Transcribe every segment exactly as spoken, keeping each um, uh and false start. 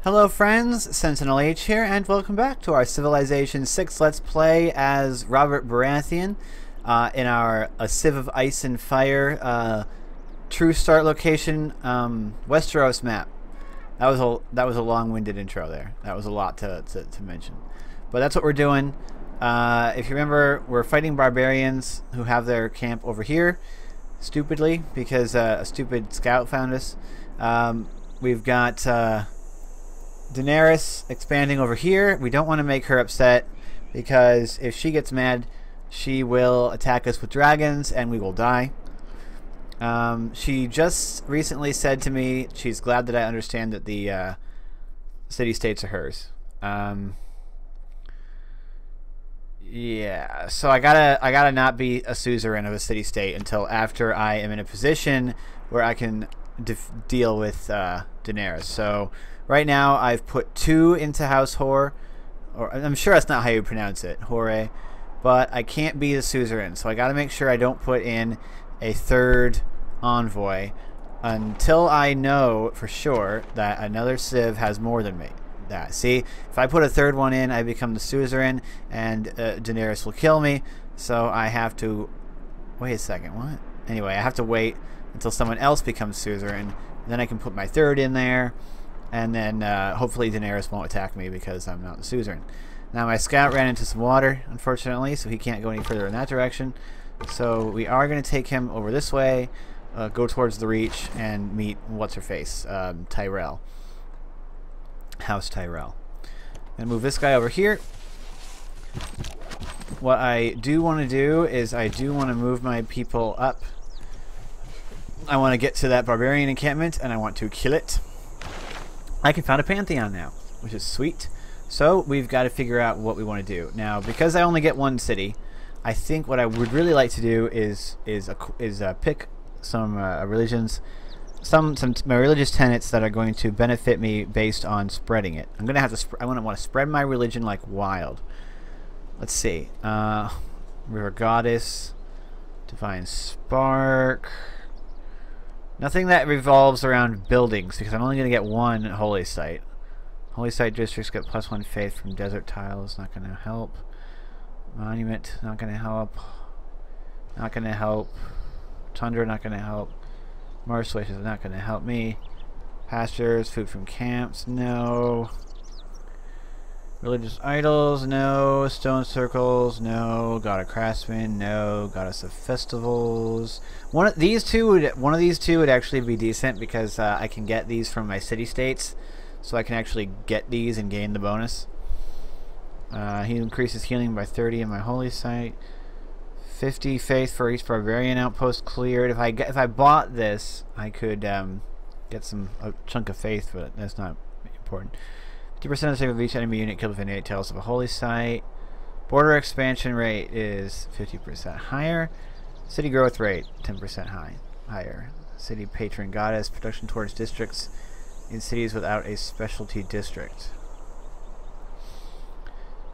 Hello friends, SentinelH here, and welcome back to our Civilization six Let's Play as Robert Baratheon uh, in our A Civ of Ice and Fire uh, True Start Location um, Westeros map. That was a that was a long-winded intro there. That was a lot to, to, to mention. But that's what we're doing. Uh, if you remember, we're fighting barbarians who have their camp over here, stupidly, because uh, a stupid scout found us. Um, we've got uh, Daenerys expanding over here. We don't want to make her upset, because if she gets mad, she will attack us with dragons and we will die. Um, she just recently said to me she's glad that I understand that the uh, city-states are hers. Um, yeah, so I gotta I gotta not be a suzerain of a city-state until after I am in a position where I can def deal with uh, Daenerys. So right now I've put two into House Hoare, or I'm sure that's not how you pronounce it, Hoare, but I can't be the suzerain, so I gotta make sure I don't put in a third envoy until I know for sure that another civ has more than me. That see, if I put a third one in, I become the suzerain, and uh, Daenerys will kill me. So I have to wait a second. What? Anyway, I have to wait until someone else becomes suzerain, and then I can put my third in there, and then uh, hopefully Daenerys won't attack me because I'm not the suzerain. Now my scout ran into some water, unfortunately, so he can't go any further in that direction. So we are going to take him over this way, uh, go towards the Reach, and meet what's-her-face, um, Tyrell. House Tyrell. And move this guy over here. What I do want to do is I do want to move my people up. I want to get to that barbarian encampment, and I want to kill it. I can found a pantheon now, which is sweet. So we've got to figure out what we want to do. Now, because I only get one city, I think what I would really like to do is is a, is a pick some uh, religions, some some my religious tenets that are going to benefit me based on spreading it. I'm gonna have to. Sp I want to want to spread my religion like wild. Let's see. Uh, River Goddess, Divine Spark. Nothing that revolves around buildings because I'm only gonna get one holy site. Holy site districts get plus one faith from desert tiles. Not gonna help. Monument, not gonna help. Not gonna help. Tundra, not gonna help. Marsh Wishes, not gonna help me. Pastures, food from camps, no. Religious idols, no. Stone circles, no. God of craftsmen, no. Goddess of festivals. One of these two would, one of these two would actually be decent because uh, I can get these from my city states, so I can actually get these and gain the bonus. Uh, he increases healing by thirty in my holy site. fifty faith for each barbarian outpost cleared. If I get, if I bought this, I could um, get some a chunk of faith, but that's not important. fifty percent of the save of each enemy unit killed within eight tails of a holy site. Border expansion rate is fifty percent higher. City growth rate ten percent high higher. City patron goddess production towards districts in cities without a specialty district.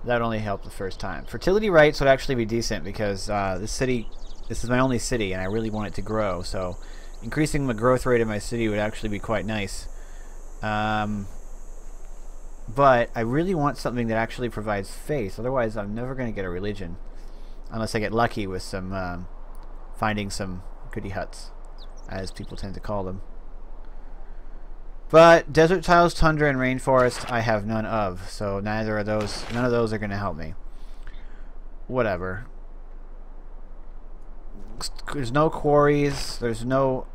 That only helped the first time. Fertility rights would actually be decent because uh, this city, this is my only city, and I really want it to grow. So, increasing the growth rate of my city would actually be quite nice. Um, but I really want something that actually provides faith. Otherwise, I'm never going to get a religion, unless I get lucky with some um, finding some goody huts, as people tend to call them. But desert tiles, tundra, and rainforest I have none of, so neither of those, none of those are going to help me. Whatever. There's no quarries. There's no.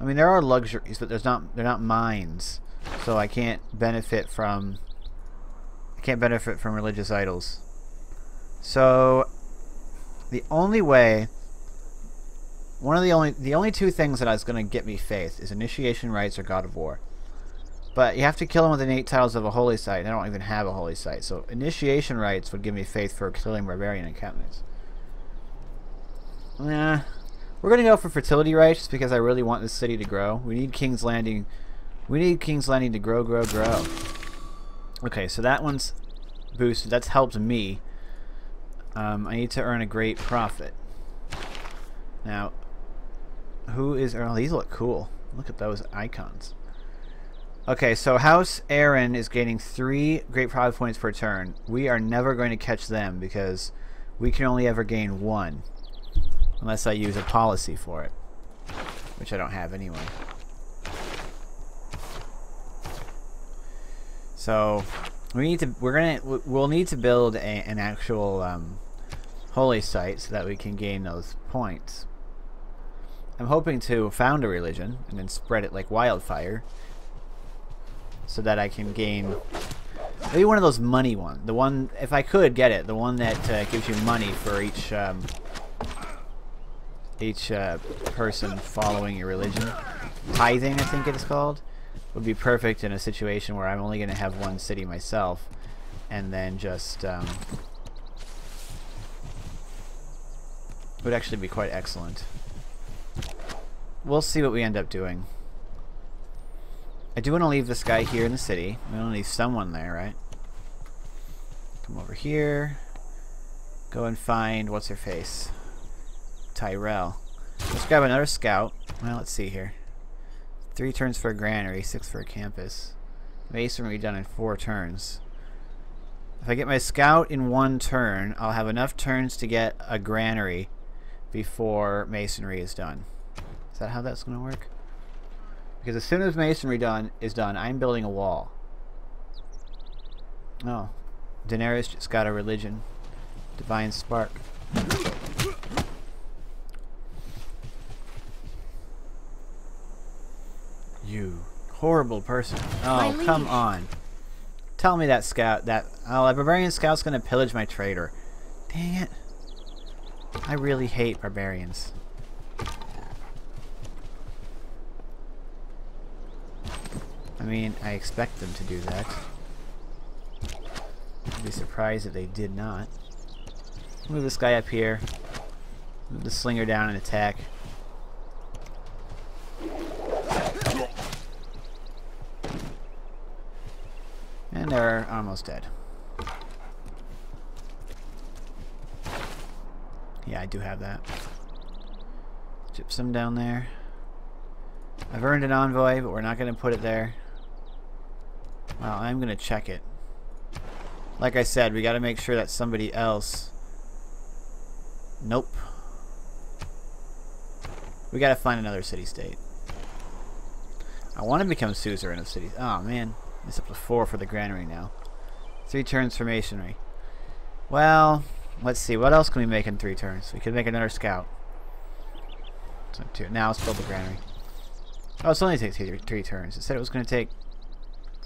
I mean, there are luxuries, but there's not. They're not mines, so I can't benefit from. I can't benefit from religious idols. So, the only way. One of the only the only two things that is going to get me faith is initiation rites or God of War. But you have to kill him within eight tiles of a holy site, and I don't even have a holy site. So initiation rites would give me faith for killing barbarian encampments. Nah. We're going to go for fertility rites because I really want this city to grow. We need King's Landing. We need King's Landing to grow, grow, grow. Okay, so that one's boosted. That's helped me. Um, I need to earn a great profit. Now, who is... Oh, these look cool. Look at those icons. Okay, so House Arryn is gaining three great power points per turn. We are never going to catch them because we can only ever gain one. Unless I use a policy for it. Which I don't have anyway. So we need to, we're gonna, we'll need to build a, an actual um, holy site so that we can gain those points. I'm hoping to found a religion and then spread it like wildfire. So that I can gain maybe one of those money ones. The one, if I could get it, the one that uh, gives you money for each um, each uh, person following your religion. Tithing, I think it is called, would be perfect in a situation where I'm only going to have one city myself, and then just um, would actually be quite excellent. We'll see what we end up doing. I do want to leave this guy here in the city. We want to leave someone there, right? Come over here. Go and find... What's her face? Tyrell. Let's grab another scout. Well, let's see here. Three turns for a granary, six for a campus. Masonry done in four turns. If I get my scout in one turn, I'll have enough turns to get a granary before masonry is done. Is that how that's going to work? Because as soon as masonry done is done, I'm building a wall. Oh. Daenerys just got a religion. Divine Spark. You horrible person. Oh, come on. Tell me that scout that oh, a barbarian scout's gonna pillage my trader. Dang it. I really hate barbarians. I mean, I expect them to do that. I'd be surprised if they did not. Move this guy up here. Move the slinger down and attack. And they're almost dead. Yeah, I do have that. Gypsum down there. I've earned an envoy, but we're not going to put it there. Well, I'm going to check it. Like I said, we got to make sure that somebody else... Nope. We got to find another city-state. I want to become suzerain of cities. Oh, man. It's up to four for the granary now. Three turns for masonry. Well, let's see. What else can we make in three turns? We could make another scout. So two. Now let's build the granary. Oh, it's only takes three, three turns. It said it was going to take...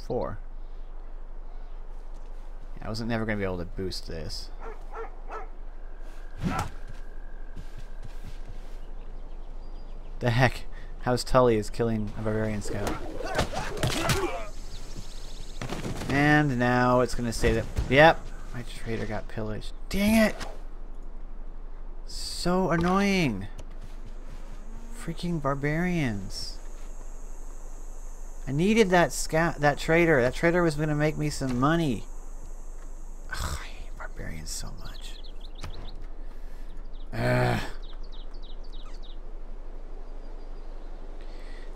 Four. I wasn't never going to be able to boost this. The heck? House Tully is killing a barbarian scout. And now it's going to say that... Yep! My trader got pillaged. Dang it! So annoying! Freaking barbarians. I needed that scout, that trader. That trader was going to make me some money. Ugh, I hate barbarians so much. Ugh.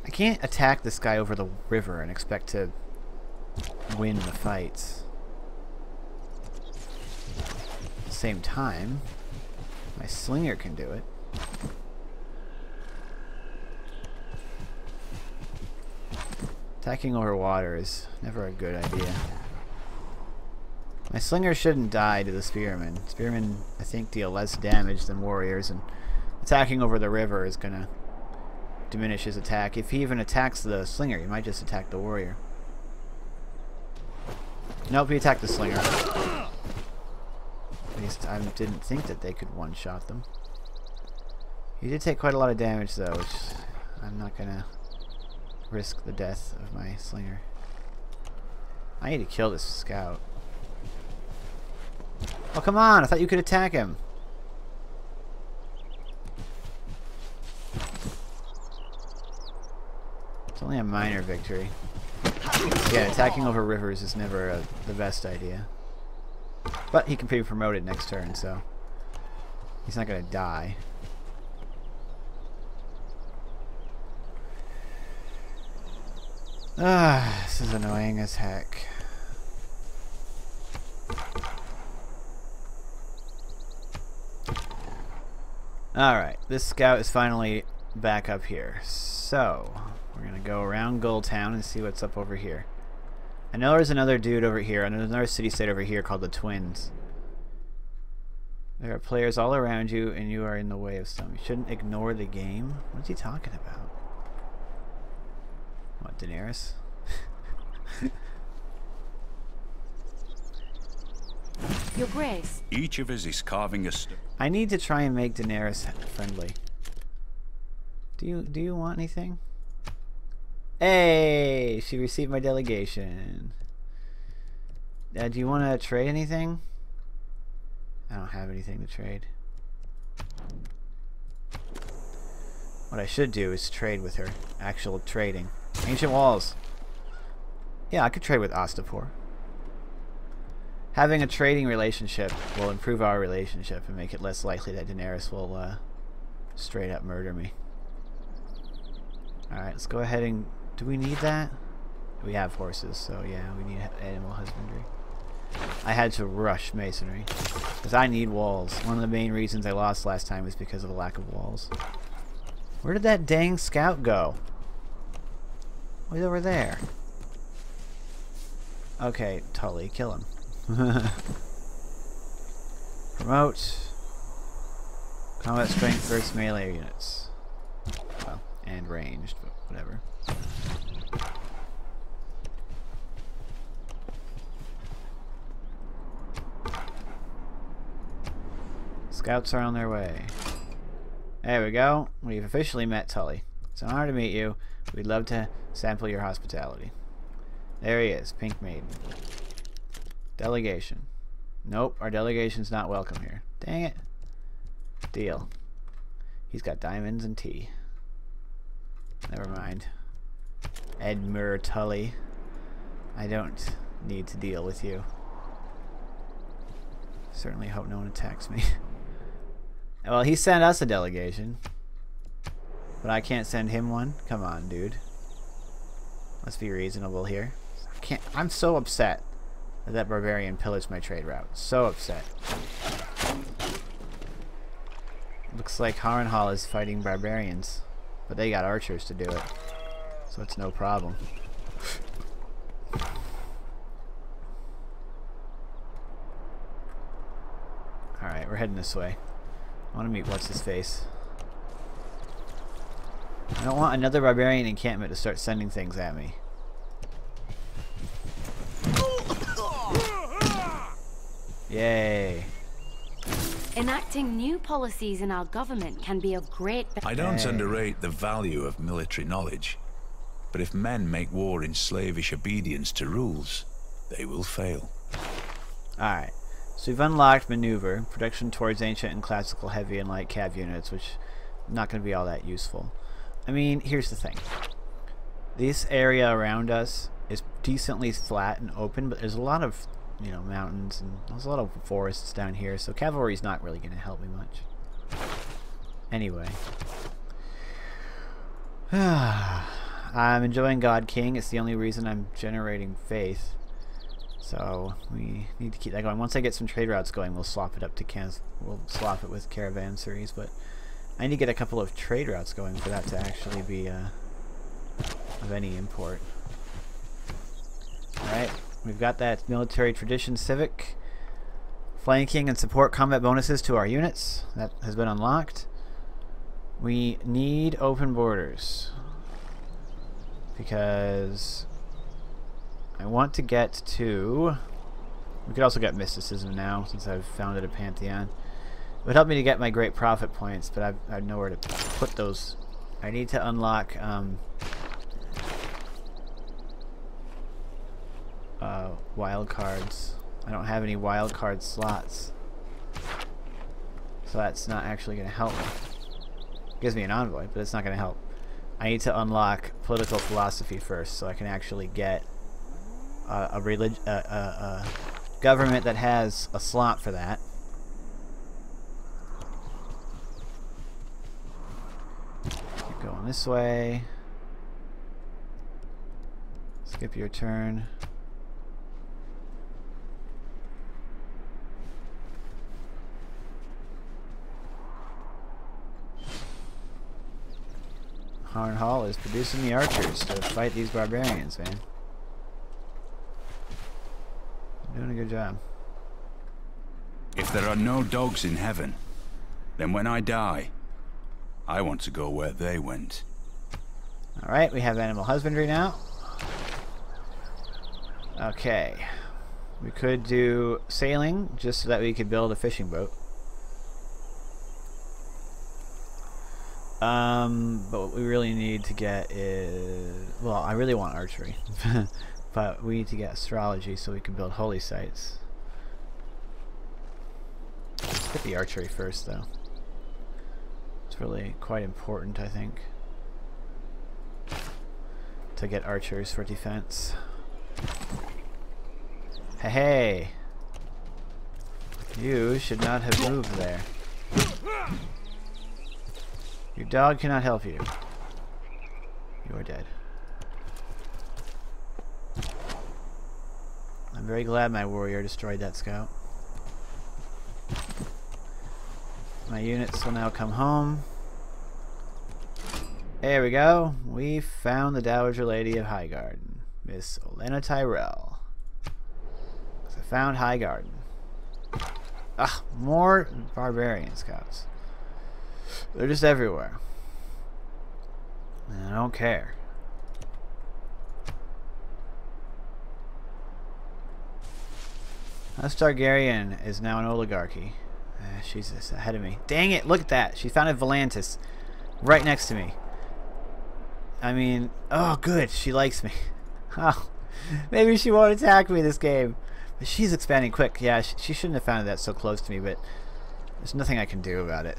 I can't attack this guy over the river and expect to win the fights. At the same time, my slinger can do it. Attacking over water is never a good idea. My slinger shouldn't die to the spearmen. Spearmen, I think, deal less damage than warriors, and attacking over the river is gonna diminish his attack. If he even attacks the slinger, he might just attack the warrior. Nope, he attacked the slinger. At least I didn't think that they could one-shot them. He did take quite a lot of damage, though, which I'm not gonna... risk the death of my slinger. I need to kill this scout. Oh, come on! I thought you could attack him! It's only a minor victory. Yeah, attacking over rivers is never a, the best idea. But he can be promoted next turn, so... he's not gonna die. Ah, this is annoying as heck. Alright, this scout is finally back up here. So, we're going to go around Gulltown and see what's up over here. I know there's another dude over here. I know there's another city-state over here called the Twins. There are players all around you, and you are in the way of some. You shouldn't ignore the game. What's he talking about? What, Daenerys? Your Grace. Each of us is carving a stone. I need to try and make Daenerys friendly. Do you do you want anything? Hey, she received my delegation. Uh, do you want to trade anything? I don't have anything to trade. What I should do is trade with her. Actual trading. Ancient walls. Yeah, I could trade with Astapor. Having a trading relationship will improve our relationship and make it less likely that Daenerys will uh, straight up murder me. Alright, let's go ahead and... Do we need that? We have horses, so yeah, we need animal husbandry. I had to rush masonry, because I need walls. One of the main reasons I lost last time was because of a lack of walls. Where did that dang scout go? Oh, he's over there. Okay, Tully, kill him. Promote. Combat strength versus melee units. Well, and ranged, but whatever. Scouts are on their way. There we go. We've officially met Tully. It's an honor to meet you. We'd love to sample your hospitality. There he is, Pink Maiden. Delegation. Nope, our delegation's not welcome here. Dang it. Deal. He's got diamonds and tea. Never mind. Edmure Tully. I don't need to deal with you. Certainly hope no one attacks me. Well, he sent us a delegation. But I can't send him one? Come on, dude. Let's be reasonable here. I can't, I'm so upset that that barbarian pillaged my trade route. So upset. Looks like Harrenhal is fighting barbarians. But they got archers to do it. So it's no problem. Alright, we're heading this way. I want to meet what's-his-face. I don't want another barbarian encampment to start sending things at me. Yay. Enacting new policies in our government can be of great benefit. I don't Yay. underrate the value of military knowledge, but if men make war in slavish obedience to rules, they will fail. Alright. So we've unlocked maneuver, production towards ancient and classical heavy and light cav units, which is not going to be all that useful. I mean, here's the thing. This area around us is decently flat and open, but there's a lot of, you know, mountains and there's a lot of forests down here, so cavalry's not really going to help me much. Anyway. I'm enjoying God King. It's the only reason I'm generating faith. So we need to keep that going. Once I get some trade routes going, we'll swap it up to can we'll swap it with caravanseries. But I need to get a couple of trade routes going for that to actually be uh, of any import. All right, we've got that military tradition, civic, flanking, and support combat bonuses to our units. That has been unlocked. We need open borders because. I want to get to... We could also get mysticism now, since I've founded a pantheon. It would help me to get my great profit points, but I've, I know where to put those. I need to unlock... Um, uh, wild cards. I don't have any wild card slots. So that's not actually going to help me. It gives me an envoy, but it's not going to help. I need to unlock political philosophy first, so I can actually get... Uh, a relig uh, uh, uh, government that has a slot for that. Keep going this way. Skip your turn. Harrenhal is producing the archers to fight these barbarians, man. Doing a good job. If there are no dogs in heaven, then when I die, I want to go where they went. Alright, we have Animal Husbandry now. Okay. We could do sailing, just so that we could build a fishing boat. Um, but what we really need to get is... Well, I really want archery. But we need to get astrology so we can build holy sites. Let's get the archery first, though. It's really quite important, I think, to get archers for defense. Hey, hey! You should not have moved there. Your dog cannot help you. You are dead. I'm very glad my warrior destroyed that scout. My units will now come home. There we go. We found the Dowager Lady of Highgarden, Miss Olenna Tyrell. I found Highgarden. Ah, more barbarian scouts. They're just everywhere. And I don't care. House Targaryen is now an oligarchy. Uh, she's ahead of me. Dang it, look at that. She founded Volantis right next to me. I mean, oh good, she likes me. Oh, maybe she won't attack me this game. But she's expanding quick. Yeah, she, she shouldn't have founded that so close to me, but there's nothing I can do about it.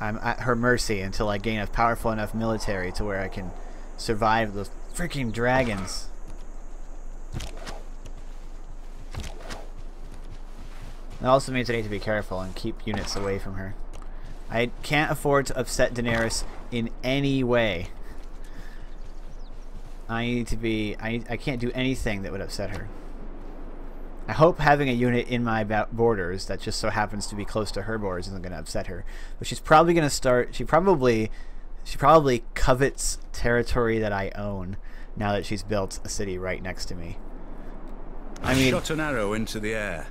I'm at her mercy until I gain a powerful enough military to where I can survive the freaking dragons. That also means I need to be careful and keep units away from her. I can't afford to upset Daenerys in any way. I need to be... I, I can't do anything that would upset her. I hope having a unit in my borders that just so happens to be close to her borders isn't going to upset her. But she's probably going to start... She probably she probably covets territory that I own now that she's built a city right next to me. I mean... I shot an arrow into the air.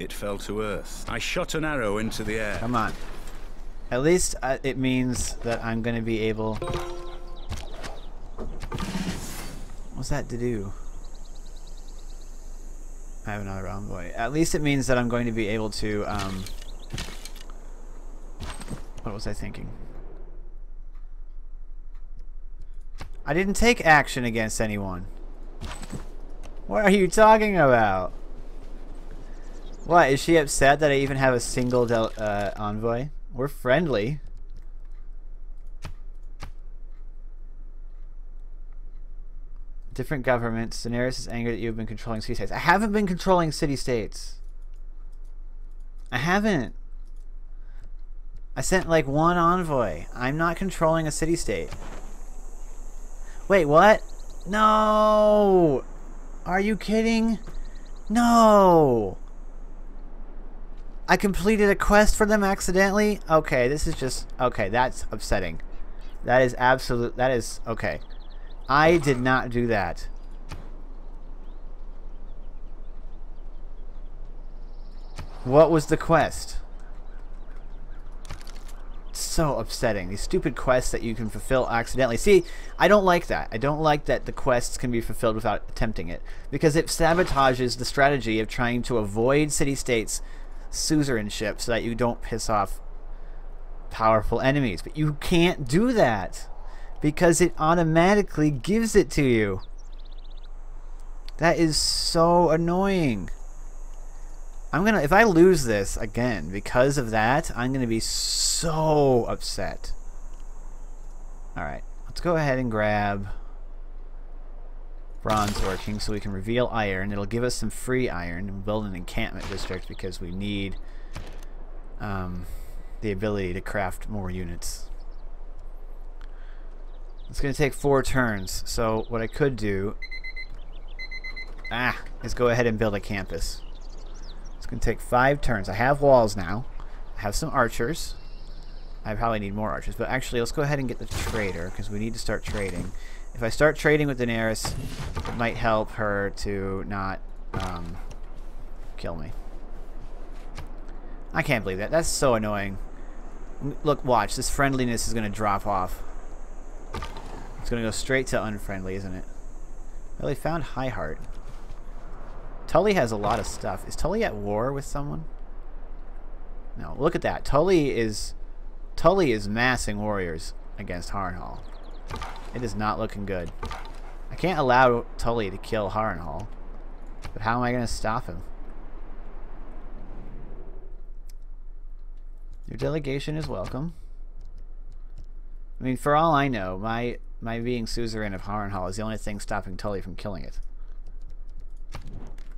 It fell to earth. I shot an arrow into the air. Come on. At least uh, it means that I'm going to be able... What's that to do? I have another envoy. At least it means that I'm going to be able to, um... What was I thinking? I didn't take action against anyone. What are you talking about? What, is she upset that I even have a single del uh, envoy? We're friendly. Different governments. Daenerys is angry that you've been controlling city-states. I haven't been controlling city-states. I haven't. I sent like one envoy. I'm not controlling a city-state. Wait, what? No! Are you kidding? No! I completed a quest for them accidentally? Okay, this is just... Okay, that's upsetting. That is absolute... That is... Okay. I did not do that. What was the quest? It's so upsetting. These stupid quests that you can fulfill accidentally. See, I don't like that. I don't like that the quests can be fulfilled without attempting it. Because it sabotages the strategy of trying to avoid city-states suzerainship so that you don't piss off powerful enemies. But you can't do that because it automatically gives it to you. That is so annoying. I'm gonna, if I lose this again because of that, I'm gonna be so upset. Alright, let's go ahead and grab bronze working so we can reveal iron. It'll give us some free iron and build an encampment district because we need um, the ability to craft more units. It's going to take four turns, so what I could do ah, is go ahead and build a campus. It's going to take five turns. I have walls now. I have some archers. I probably need more archers, but actually let's go ahead and get the trader, because we need to start trading. If I start trading with Daenerys, it might help her to not um, kill me. I can't believe that. That's so annoying. Look, watch. This friendliness is going to drop off. It's going to go straight to unfriendly, isn't it? Well, they found High Heart. Tully has a lot of stuff. Is Tully at war with someone? No. Look at that. Tully is... Tully is massing warriors against Harrenhal. It is not looking good. I can't allow Tully to kill Harrenhal, but how am I going to stop him? Your delegation is welcome. I mean, for all I know, my my being suzerain of Harrenhal is the only thing stopping Tully from killing it.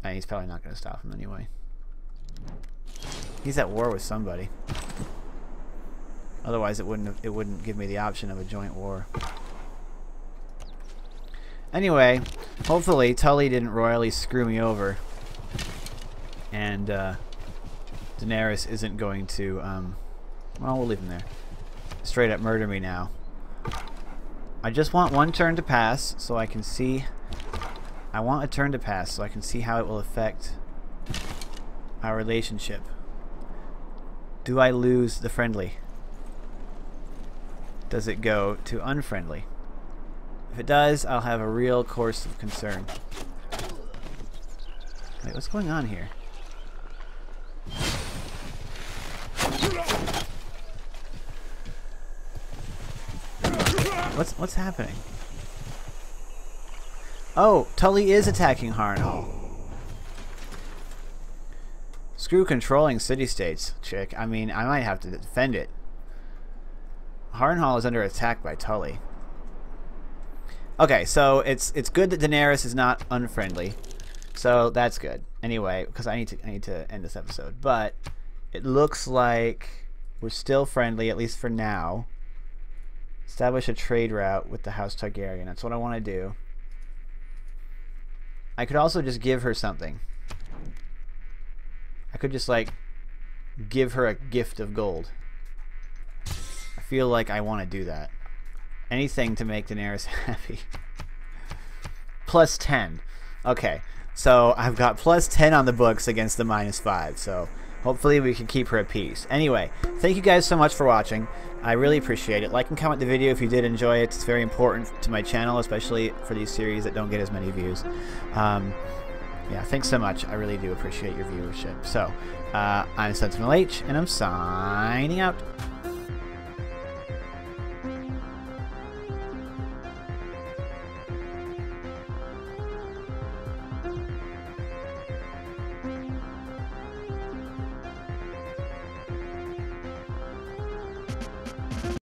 And he's probably not going to stop him anyway. He's at war with somebody. Otherwise, it wouldn't it wouldn't give me the option of a joint war. Anyway, hopefully Tully didn't royally screw me over, and uh, Daenerys isn't going to. Um, well, we'll leave him there. Straight up murder me now. I just want one turn to pass, so I can see. I want a turn to pass, so I can see how it will affect our relationship. Do I lose the friendly? Does it go to unfriendly? If it does, I'll have a real course of concern. Wait, what's going on here? What's what's happening? Oh, Tully is attacking Harrenhal. Screw controlling city-states, chick. I mean, I might have to defend it. Harrenhal is under attack by Tully. Okay, so it's it's good that Daenerys is not unfriendly, so that's good. Anyway, because I need to I need to end this episode, but it looks like we're still friendly, at least for now. Establish a trade route with the House Targaryen. That's what I want to do. I could also just give her something. I could just like give her a gift of gold. Feel like I want to do that. Anything to make Daenerys happy. Plus ten. Okay, so I've got plus ten on the books against the minus five, so hopefully we can keep her appeased. Anyway, thank you guys so much for watching. I really appreciate it. Like and comment the video if you did enjoy it. It's very important to my channel, especially for these series that don't get as many views. Um, yeah, thanks so much. I really do appreciate your viewership. So, uh, I'm SentinelH, and I'm signing out.